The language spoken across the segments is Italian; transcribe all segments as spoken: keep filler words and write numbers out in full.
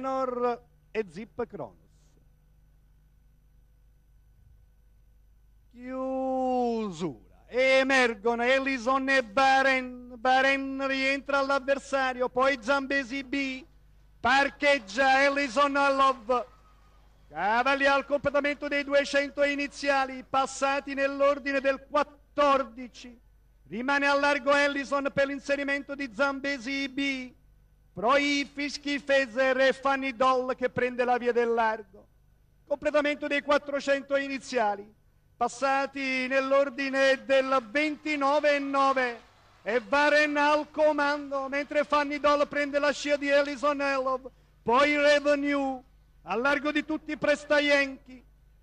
Tenor e Zib Kronos. Chiusura, emergono Allison e Baren. Baren rientra all'avversario, poi Zambesi B parcheggia Allison Hollow. Cavalli al completamento dei duecento iniziali, passati nell'ordine del quattordici. Rimane a largo Allison per l'inserimento di Zambesi B. Poi Frisky Fraser e Fanny Doll che prende la via del largo. Completamento dei quattrocento iniziali, passati nell'ordine del ventinove e nove. E Varenne al comando, mentre Fanny Doll prende la scia di Lisonello. Poi Revenue, al largo di tutti i Presta Yankee.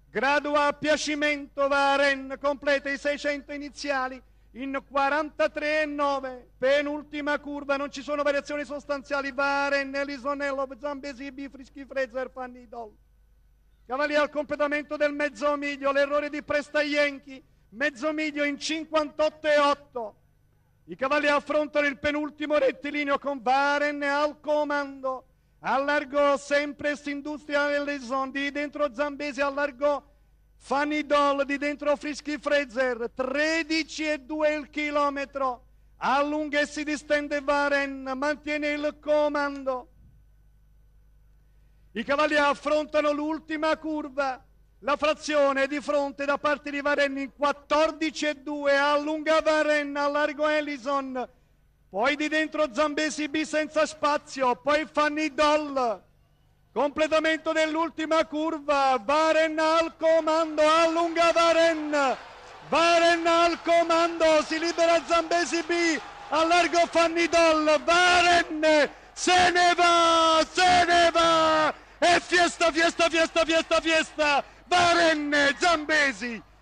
Gradua a piacimento Varenne, completa i seicento iniziali in quarantatré e nove. Penultima curva, non ci sono variazioni sostanziali. Varenne, Lisonello, Zambesi B, Frisky Fraser, Fanny Doll. Cavalli al completamento del mezzo miglio, l'errore di Presta Yankee, mezzo miglio in cinquantotto e otto. I cavalli affrontano il penultimo rettilineo con Baren al comando. Allargò sempre S'Industria e Lison, di dentro Zambesi, allargò Fanny Doll, di dentro Frisky Fraser. Tredici e due il chilometro, allunga e si distende Baren, mantiene il comando. I cavalli affrontano l'ultima curva, la frazione di fronte da parte di Varenne in quattordici e due, allunga Varenne, allargo Allison, poi di dentro Zambesi B senza spazio, poi Fanny Doll. Completamento dell'ultima curva, Varenne al comando, allunga Varenne, Varenne al comando, si libera Zambesi B, allargo Fanny Doll, Varenne se ne va, se ne va! E fiesta, fiesta, fiesta, fiesta, fiesta! Varenne, Zambesi!